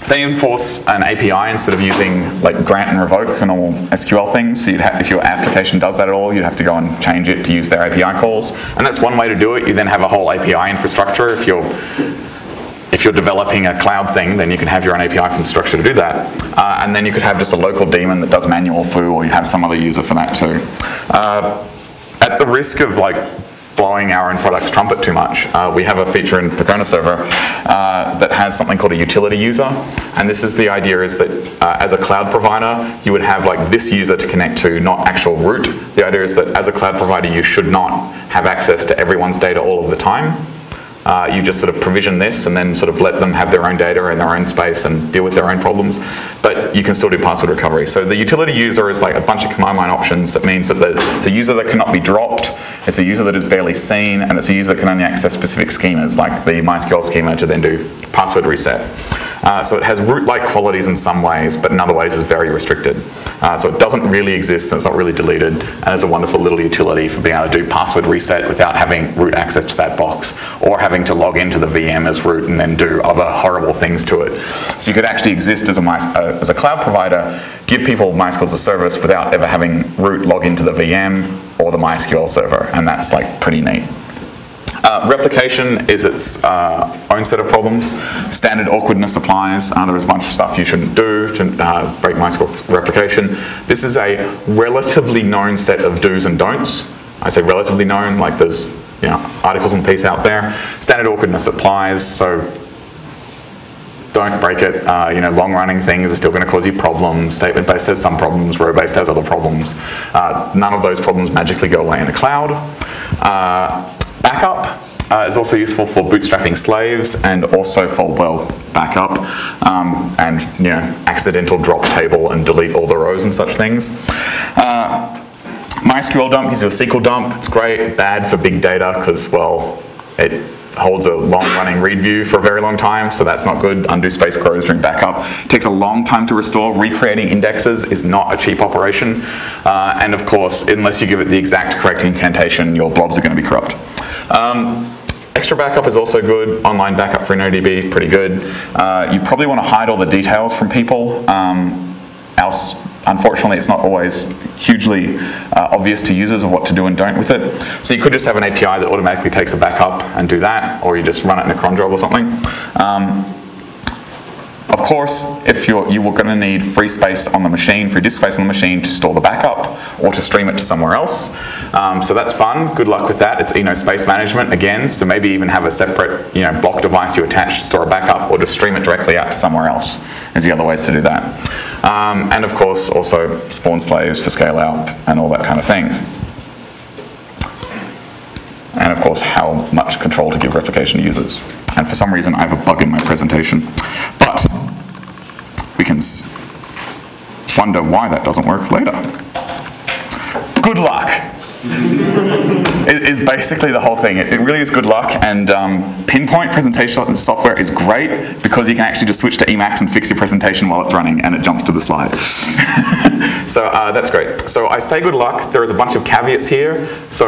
They enforce an A P I instead of using like grant and revoke, the normal S Q L things. So you'd have, if your application does that at all, you'd have to go and change it to use their A P I calls. And that's one way to do it. You then have a whole A P I infrastructure. If you're, if you're developing a cloud thing, then you can have your own A P I infrastructure to do that. Uh, and then you could have just a local daemon that does manual foo, or you have some other user for that too. Uh, at the risk of like blowing our own product's trumpet too much, Uh, we have a feature in Pocona Server uh, that has something called a utility user. And this is the idea is that uh, as a cloud provider, you would have like this user to connect to, not actual root. The idea is that as a cloud provider, you should not have access to everyone's data all of the time. Uh, you just sort of provision this and then sort of let them have their own data in their own space and deal with their own problems. But you can still do password recovery. So the utility user is like a bunch of command line options. That means that the, it's a user that cannot be dropped, it's a user that is barely seen, and it's a user that can only access specific schemas, like the MySQL schema to then do password reset. Uh, so it has root-like qualities in some ways, but in other ways is very restricted. Uh, so it doesn't really exist, and it's not really deleted, and it's a wonderful little utility for being able to do password reset without having root access to that box, or having to log into the V M as root and then do other horrible things to it. So you could actually exist as a, uh, as a cloud provider, give people MySQL as a service without ever having root log into the V M or the MySQL server, and that's like pretty neat. Uh, replication is its uh, own set of problems. Standard awkwardness applies. Uh, there is a bunch of stuff you shouldn't do to uh, break MySQL replication. This is a relatively known set of do's and don'ts. I say relatively known, like there's you know, articles and pieces out there. Standard awkwardness applies, so don't break it. Uh, you know, long-running things are still going to cause you problems. Statement-based has some problems. Row-based has other problems. Uh, none of those problems magically go away in the cloud. Uh, Backup uh, is also useful for bootstrapping slaves and also for, well, backup um, and, you know, accidental drop table and delete all the rows and such things. Uh, MySQL dump gives you a S Q L dump. It's great. Bad for big data because, well, it holds a long-running read view for a very long time, so that's not good. Undo space grows during backup. It takes a long time to restore. Recreating indexes is not a cheap operation. Uh, and, of course, unless you give it the exact correct incantation, your blobs are going to be corrupt. Um, extra backup is also good. Online backup for NoDB, pretty good. Uh, you probably want to hide all the details from people. Um, else, unfortunately, it's not always hugely uh, obvious to users of what to do and don't with it. So you could just have an A P I that automatically takes a backup and do that, or you just run it in a cron job or something. Um, Of course, if you're, you were going to need free space on the machine, free disk space on the machine to store the backup or to stream it to somewhere else. Um, so that's fun. Good luck with that. It's Eno space management again. So maybe even have a separate, you know, block device you attach to store a backup or to stream it directly out to somewhere else. There's the other ways to do that. Um, and of course, also spawn slaves for scale out and all that kind of things. And of course, how much control to give replication to users. And for some reason, I have a bug in my presentation. But we can wonder why that doesn't work later. Good luck is basically the whole thing. It really is good luck. And um, Pinpoint presentation software is great because you can actually just switch to Emacs and fix your presentation while it's running, and it jumps to the slide. So uh, that's great. So I say good luck. There is a bunch of caveats here. So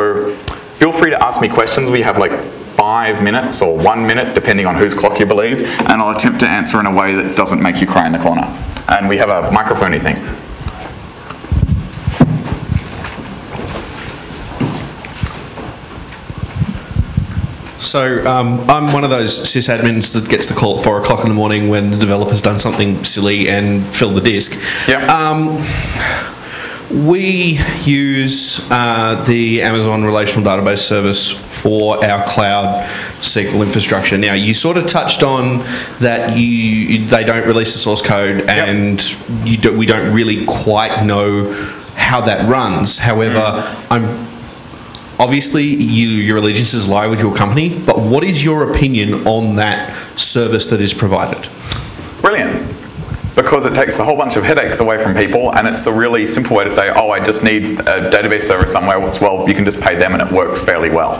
feel free to ask me questions. We have like five minutes or one minute, depending on whose clock you believe, and I'll attempt to answer in a way that doesn't make you cry in the corner. And we have a microphone-y thing. So um, I'm one of those sysadmins that gets the call at four o'clock in the morning when the developer's done something silly and fill the disk. Yeah. Um, we use uh, the Amazon Relational Database Service for our cloud S Q L infrastructure. Now, you sort of touched on that you they don't release the source code, and yep. you do, we don't really quite know how that runs. However, mm. I'm obviously, you, your allegiances lie with your company, but what is your opinion on that service that is provided? Brilliant. Because it takes a whole bunch of headaches away from people, and it's a really simple way to say, oh, I just need a database service somewhere. Well, you can just pay them and it works fairly well.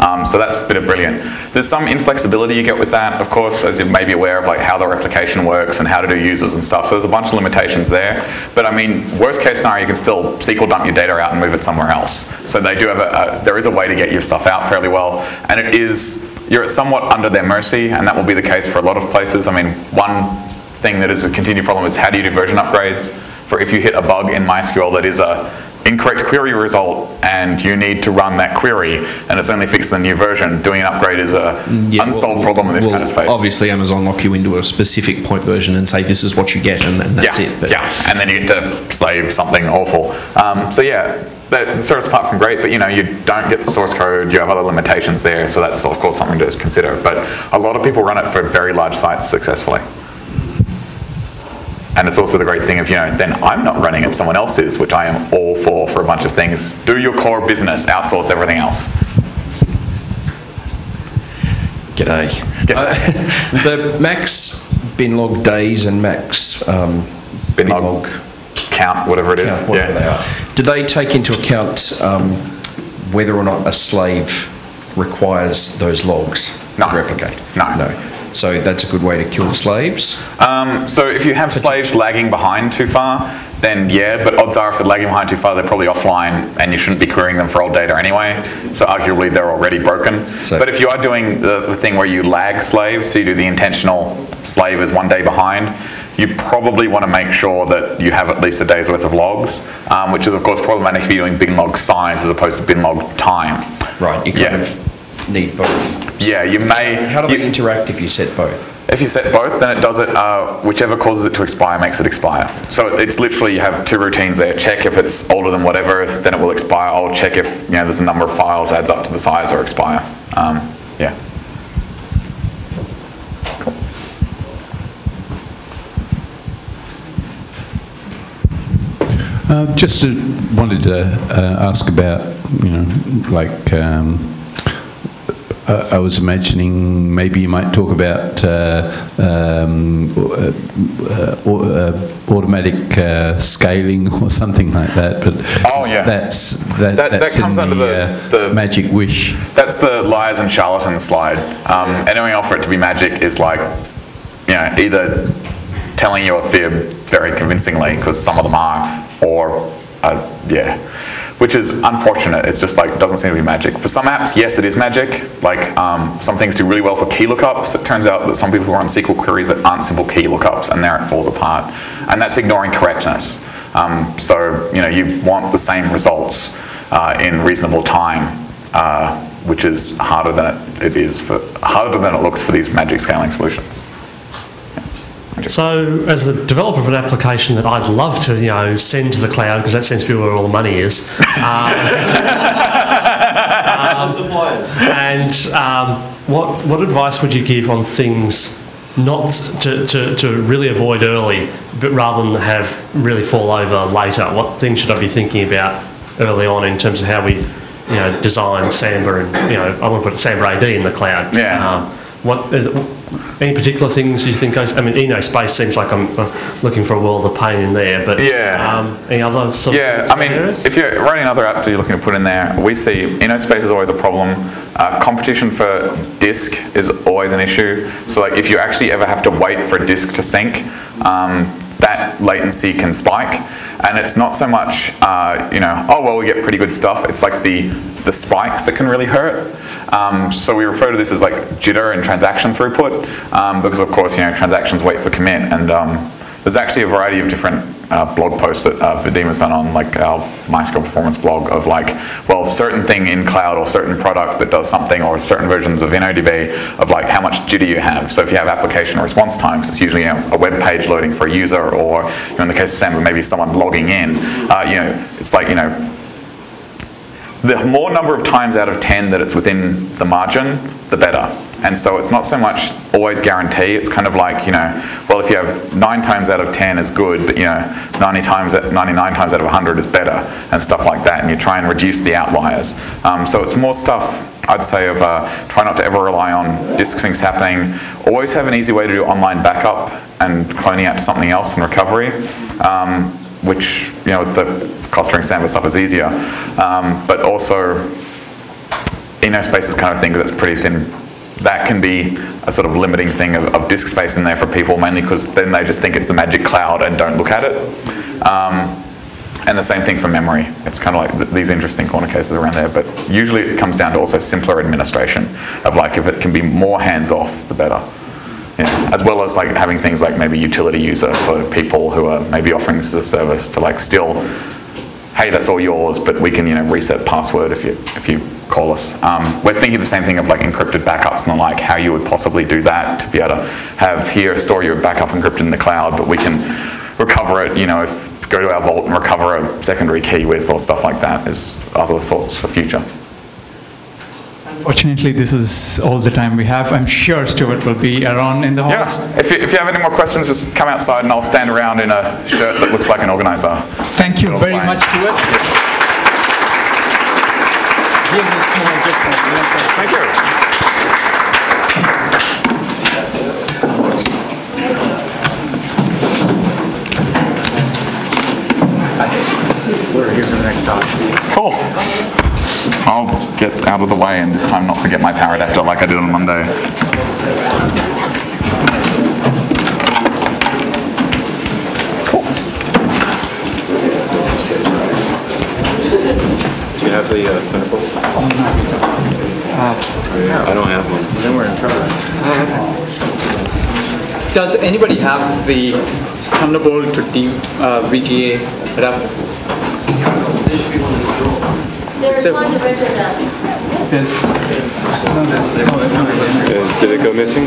Um, so that's a bit of brilliant. There's some inflexibility you get with that, of course, as you may be aware of, like how the replication works and how to do users and stuff. So there's a bunch of limitations there. But I mean, worst case scenario, you can still S Q L dump your data out and move it somewhere else. So they do have a, a there is a way to get your stuff out fairly well, and it is you're somewhat under their mercy, and that will be the case for a lot of places. I mean, one thing that is a continued problem is how do you do version upgrades for if you hit a bug in MySQL that is a incorrect query result and you need to run that query and it's only fixed in the new version. Doing an upgrade is a yeah, unsolved well, problem in this well, kind of space. Obviously Amazon lock you into a specific point version and say this is what you get and then that's yeah, it. But yeah, and then you get to slave something awful. Um, so yeah, that service apart from great, but you know, you don't get the source code, you have other limitations there, so that's of course something to consider. But a lot of people run it for very large sites successfully. And it's also the great thing of, you know, then I'm not running it, someone else is, which I am all for for a bunch of things. Do your core business, outsource everything else. G'day. G'day. Uh, the Max binlog days and Max um, binlog count, whatever it is. Count, whatever yeah. they are. Do they take into account um, whether or not a slave requires those logs no. to replicate? No. No. So that's a good way to kill slaves? Um, so if you have slaves lagging behind too far, then yeah, but odds are if they're lagging behind too far, they're probably offline and you shouldn't be querying them for old data anyway. So arguably they're already broken. So but if you are doing the, the thing where you lag slaves, so you do the intentional slave is one day behind, you probably want to make sure that you have at least a day's worth of logs, um, which is of course problematic if you're doing bin log size as opposed to bin log time. Right, you kind yeah. of need both. Yeah, you may... How do you, they interact if you set both? If you set both, then it does it, uh, whichever causes it to expire makes it expire. So it's literally, you have two routines there. Check if it's older than whatever, then it will expire. I'll check if, you know, there's a number of files adds up to the size or expire. Um, yeah. Cool. Uh, just uh, wanted to uh, ask about, you know, like... Um, Uh, I was imagining maybe you might talk about uh, um, uh, uh, automatic uh, scaling or something like that, but oh, yeah. that's, that, that, that's that comes in under the, the, uh, the magic wish. That's the liars and charlatans slide. Um, anything else for it to be magic is like, you know, either telling you a fib very convincingly, because some of them are, or uh, yeah. Which is unfortunate. It's just like doesn't seem to be magic. For some apps, yes, it is magic. Like um, some things do really well for key lookups. It turns out that some people run S Q L queries that aren't simple key lookups, and there it falls apart. And that's ignoring correctness. Um, so you know you want the same results uh, in reasonable time, uh, which is harder than it, it is for harder than it looks for these magic scaling solutions. So, as the developer of an application that I'd love to, you know, send to the cloud because that seems to be where all the money is. Um, um, and um, what what advice would you give on things not to, to to really avoid early, but rather than have really fall over later? What things should I be thinking about early on in terms of how we, you know, design Samba and you know I want to put Samba A D in the cloud. Yeah. Um, What, is it, any particular things you think? I, I mean, you know, space seems like I'm looking for a world of pain in there. But yeah, um, any other sort yeah. of I mean, there? If you're running another app that you're looking to put in there, we see you know, space is always a problem. Uh, competition for disk is always an issue. So, like, if you actually ever have to wait for a disk to sync, um, that latency can spike. And it's not so much, uh, you know, oh well, we get pretty good stuff. It's like the the spikes that can really hurt. Um, so we refer to this as like jitter and transaction throughput, um, because of course you know transactions wait for commit, and um, there's actually a variety of different uh, blog posts that uh, Vadim's done on like our MySQL performance blog of like, well, certain thing in cloud or certain product that does something or certain versions of N O D B of like how much jitter you have. So if you have application response time, because it's usually, you know, a web page loading for a user, or you know, in the case of Samba, maybe someone logging in, uh, you know, it's like, you know, the more number of times out of ten that it's within the margin, the better. And so it's not so much always guarantee, it's kind of like, you know, well, if you have nine times out of ten is good, but you know, ninety times, ninety-nine times out of one hundred is better, and stuff like that, and you try and reduce the outliers. Um, so it's more stuff, I'd say, of uh, try not to ever rely on disk syncs happening, always have an easy way to do online backup and cloning out to something else in recovery. Um, which, you know, with the clustering Samba stuff is easier. Um, but also, InnoSpace is kind of thing that's pretty thin. That can be a sort of limiting thing of, of disk space in there for people, mainly because then they just think it's the magic cloud and don't look at it. Um, and the same thing for memory. It's kind of like th these interesting corner cases around there, but usually it comes down to also simpler administration of like, if it can be more hands-off, the better. Yeah. As well as like having things like maybe utility user for people who are maybe offering this as a service to like still, hey, that's all yours, but we can, you know, reset password if you if you call us. Um, we're thinking the same thing of like encrypted backups and the like, how you would possibly do that to be able to have here store your backup encrypted in the cloud, but we can recover it, you know, if go to our vault and recover a secondary key with, or stuff like that, is other thoughts for future. Fortunately, this is all the time we have. I'm sure Stuart will be around in the hall. Yeah, if you, if you have any more questions, just come outside and I'll stand around in a shirt that looks like an organizer. Thank you very much, Stuart. Thank you. We're here for the next talk. Cool. I'll get out of the way and this time not forget my power adapter like I did on Monday. Cool. Do you have the uh, clinical? Uh, yeah. I don't have one. Then we're in trouble. Does anybody have the Thunderbolt to D, uh, V G A adapter? There's one the Richard does. There's, no, there's, no, there's, did it go missing?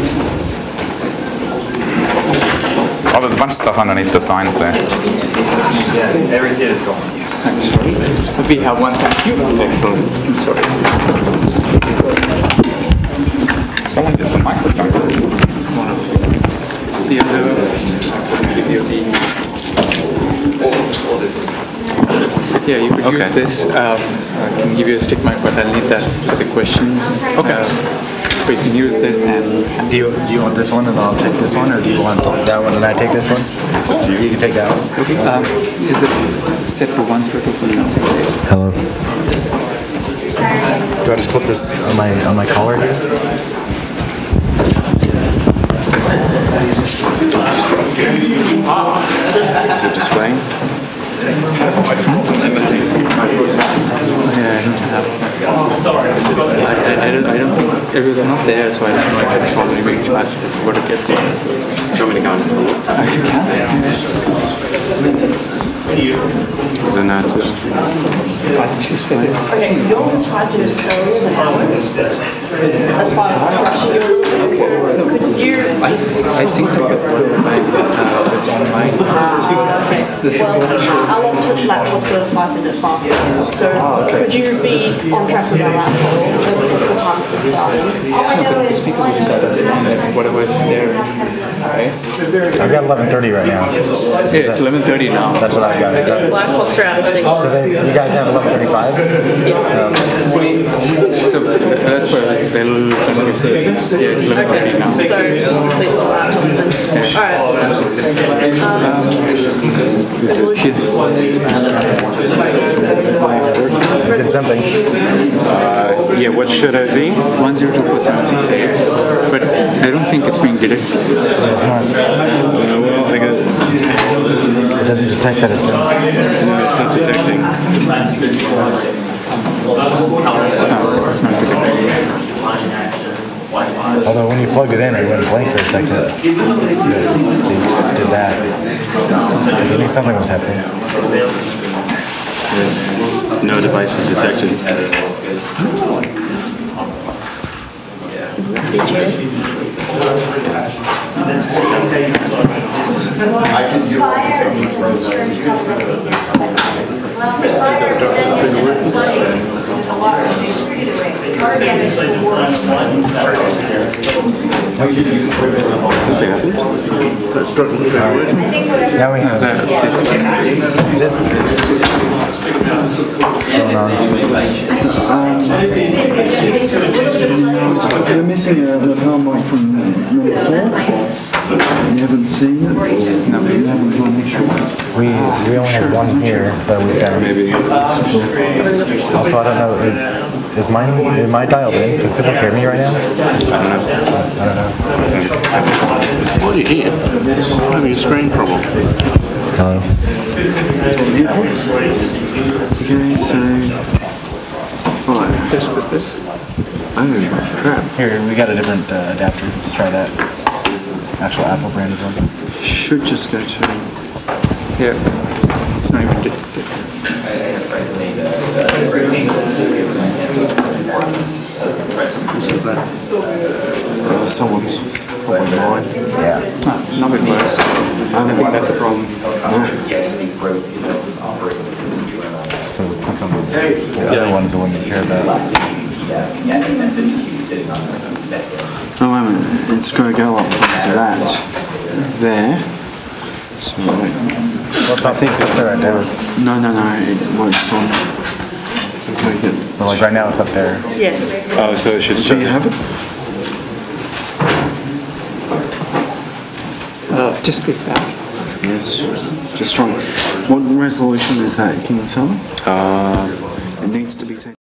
Oh, there's a bunch of stuff underneath the signs there. Yeah, everything is gone. Yes, I'm sorry. We have one. Thank you. Excellent. I'm sorry. Someone did some microphone. One of the other. All this. Yeah, you could okay. use this. Um, I can give you a stick mic, but I'll need that for the questions. Okay. Uh, we can use this and... Do you, do you want this one and I'll take this one, or do you want that one and I take this one? You can take that one. Okay. Uh, is it set for one square or something? Hello. Do I just clip this on my, on my collar? Is it displaying? I don't, I don't think it was not there, so I don't know if it's probably going to match what it gets there. Do you want me to count it? Is it not? Okay, you always tried to discover the hours. That's why I was watching you a little bit. I think I got one of mine that was on mine. This is what I love to touch laptops that are five minute faster. So oh, okay. Could you be on track with my laptop? That's what the time for starting. No, the speaker was better. Whatever is there. Right. I've got eleven thirty right now. Yeah, it's eleven thirty now. That's what I've got. Exactly. Laptops are out of sync. So they, you guys have eleven thirty-five? Yes. Um, so that's where it's eleven thirty. Yeah, it's eleven thirty now. So obviously it's laptops and... Alright. Um, did something. Uh, yeah, what should I be? one zero two four seven six eight. But I don't think it's being detected. It's not. Uh, well, I guess it doesn't detect that it's not. It's not detecting. No, it's not detecting. Although when you plugged it in, it wouldn't blink for a second. Yeah. So you did that. Something, you knew something was happening. Yes. No devices detected. I can do all the techniques from now we have this. We're missing a harmonic from number four. You haven't seen it? No, we haven't gone next week. We, we only have one here, but we've got maybe. Also, I don't know, is, is mine, am I dialed in? Can people hear me right now? I don't know. I don't know. What do you hear? I'm having a screen problem. Hello. Okay, so. Right. Just with this. Oh, crap. Here, we got a different uh, adapter. Let's try that. Actual Apple branded one. Should just go to. Yeah. It's not even. Uh, someone's probably mine. Yeah. No, not with nice. I don't think that's a problem. Yeah. So click on the other ones that we didn't hear about. Oh, I mean, it's going to go up to that. There. So, what's up? I think it's up there right there. No, no, no, it won't swim. Okay, well, like right now it's up there. Yeah. Oh, so it should. Do you have it? Uh, just click back. Yes, just trying. What resolution is that? Can you tell me? Uh, it needs to be taken.